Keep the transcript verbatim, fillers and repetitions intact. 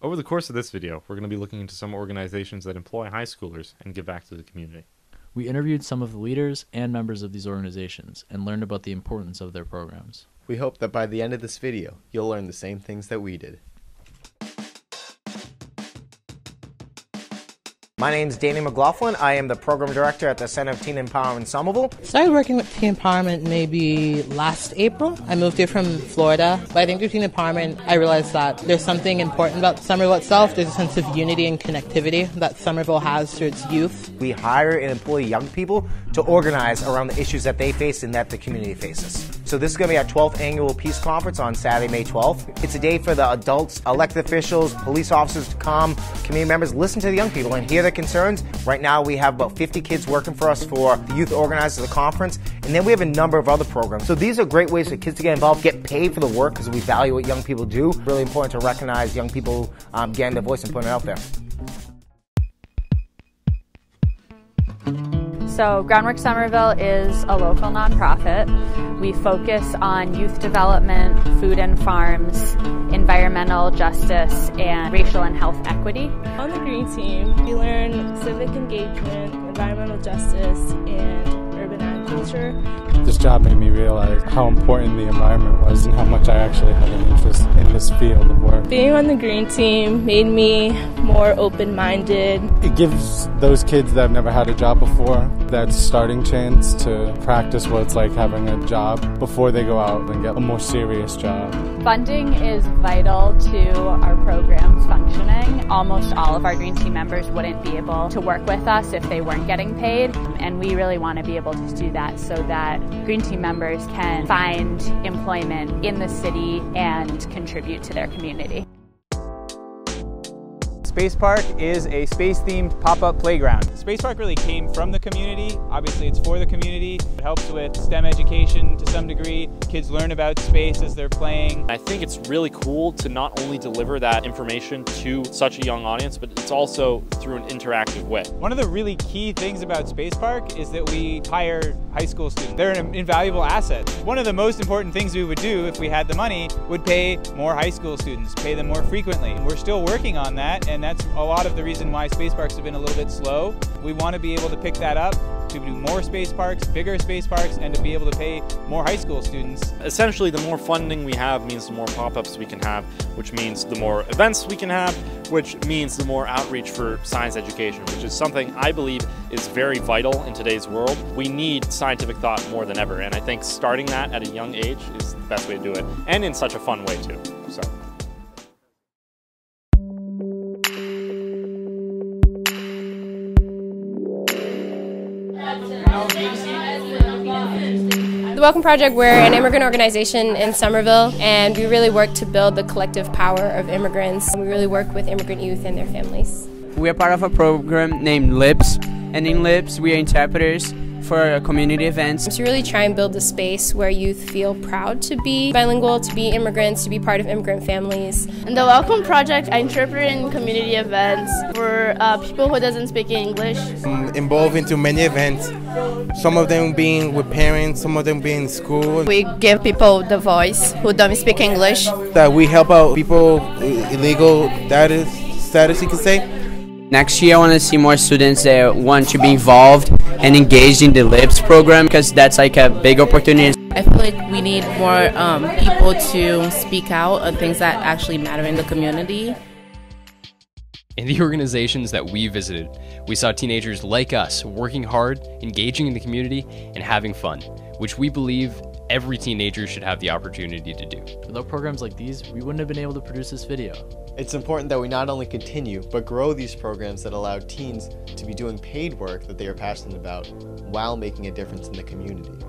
Over the course of this video, we're going to be looking into some organizations that employ high schoolers and give back to the community. We interviewed some of the leaders and members of these organizations and learned about the importance of their programs. We hope that by the end of this video, you'll learn the same things that we did. My name's Danny McLaughlin. I am the Program Director at the Center of Teen Empowerment, Somerville. I started working with Teen Empowerment maybe last April. I moved here from Florida, but I think through Teen Empowerment, I realized that there's something important about Somerville itself. There's a sense of unity and connectivity that Somerville has through its youth. We hire and employ young people to organize around the issues that they face and that the community faces. So this is going to be our twelfth Annual Peace Conference on Saturday, May twelfth. It's a day for the adults, elected officials, police officers to come, community members, listen to the young people and hear their concerns. Right now we have about fifty kids working for us for the youth organizers of the conference, and then we have a number of other programs. So these are great ways for kids to get involved, get paid for the work, because we value what young people do. Really important to recognize young people um, getting their voice and putting it out there. So Groundwork Somerville is a local nonprofit. We focus on youth development, food and farms, environmental justice, and racial and health equity. On the Green Team, we learn civic engagement, environmental justice, and urban agriculture. This job made me realize how important the environment was and how much I actually had an interest in this field of work. Being on the Green Team made me more open-minded. It gives those kids that have never had a job before that starting chance to practice what it's like having a job before they go out and get a more serious job. Funding is vital to our program's functioning. Almost all of our Green Team members wouldn't be able to work with us if they weren't getting paid, and we really want to be able to do that so that Green Team members can find employment in the city and contribute to their community. Space Park is a space-themed pop-up playground. Space Park really came from the community. Obviously, it's for the community. It helps with STEM education to some degree. Kids learn about space as they're playing. I think it's really cool to not only deliver that information to such a young audience, but it's also through an interactive way. One of the really key things about Space Park is that we hire high school students. They're an invaluable asset. One of the most important things we would do if we had the money would pay more high school students, pay them more frequently. We're still working on that, and that's a lot of the reason why Space Parks have been a little bit slow. We want to be able to pick that up, to do more Space Parks, bigger Space Parks, and to be able to pay more high school students. Essentially, the more funding we have means the more pop-ups we can have, which means the more events we can have, which means the more outreach for science education, which is something I believe is very vital in today's world. We need scientific thought more than ever, and I think starting that at a young age is the best way to do it, and in such a fun way too. So. The Welcome Project, we're an immigrant organization in Somerville, and we really work to build the collective power of immigrants. We really work with immigrant youth and their families. We are part of a program named LIPS, and in LIPS we are interpreters for community events. To really try and build a space where youth feel proud to be bilingual, to be immigrants, to be part of immigrant families. In the Welcome Project, I interpret in community events for uh, people who doesn't speak English. I'm involved into many events, some of them being with parents, some of them being in school. We give people the voice who don't speak English. That we help out people illegal status, status you could say. Next year I want to see more students that want to be involved and engaged in the LIPS program, because that's like a big opportunity. I feel like we need more um, people to speak out on things that actually matter in the community. In the organizations that we visited, we saw teenagers like us working hard, engaging in the community, and having fun, which we believe every teenager should have the opportunity to do. Without programs like these, we wouldn't have been able to produce this video. It's important that we not only continue, but grow these programs that allow teens to be doing paid work that they are passionate about while making a difference in the community.